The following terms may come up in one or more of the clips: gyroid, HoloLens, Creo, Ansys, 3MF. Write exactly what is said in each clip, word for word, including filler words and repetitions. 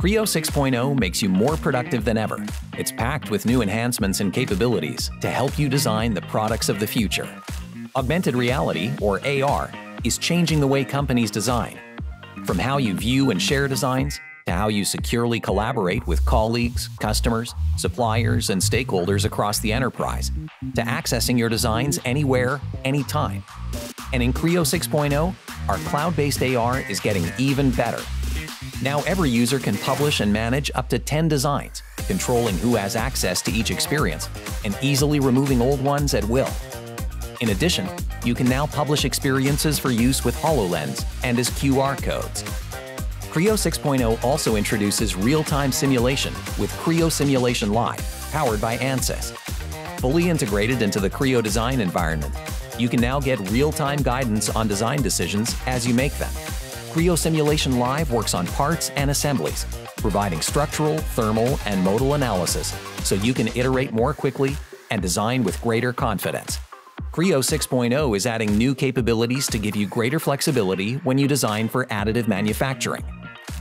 Creo six point oh makes you more productive than ever. It's packed with new enhancements and capabilities to help you design the products of the future. Augmented reality, or A R, is changing the way companies design. From how you view and share designs, to how you securely collaborate with colleagues, customers, suppliers, and stakeholders across the enterprise, to accessing your designs anywhere, anytime. And in Creo six point oh, our cloud-based A R is getting even better. Now every user can publish and manage up to ten designs, controlling who has access to each experience, and easily removing old ones at will. In addition, you can now publish experiences for use with HoloLens and as Q R codes. Creo six point oh also introduces real-time simulation with Creo Simulation Live, powered by Ansys. Fully integrated into the Creo design environment, you can now get real-time guidance on design decisions as you make them. Creo Simulation Live works on parts and assemblies, providing structural, thermal, and modal analysis so you can iterate more quickly and design with greater confidence. Creo six point oh is adding new capabilities to give you greater flexibility when you design for additive manufacturing.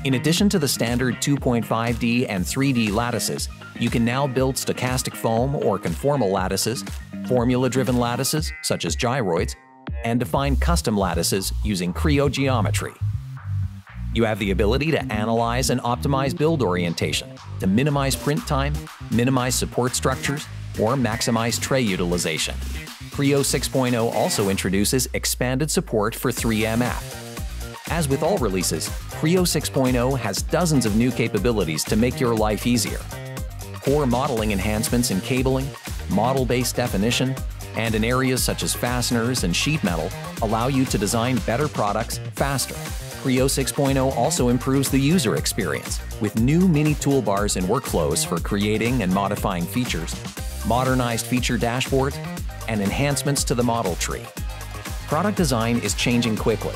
In addition to the standard two point five D and three D lattices, you can now build stochastic foam or conformal lattices, formula-driven lattices such as gyroids, and define custom lattices using Creo geometry. You have the ability to analyze and optimize build orientation to minimize print time, minimize support structures, or maximize tray utilization. Creo six point oh also introduces expanded support for three M F. As with all releases, Creo six point oh has dozens of new capabilities to make your life easier. Core modeling enhancements in cabling, model-based definition, and in areas such as fasteners and sheet metal, allow you to design better products faster. Creo six point oh also improves the user experience with new mini toolbars and workflows for creating and modifying features, modernized feature dashboards, and enhancements to the model tree. Product design is changing quickly.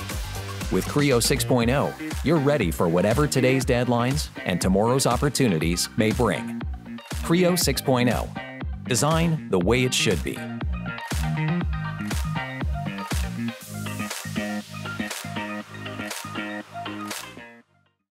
With Creo six point oh, you're ready for whatever today's deadlines and tomorrow's opportunities may bring. Creo six point oh. Design the way it should be.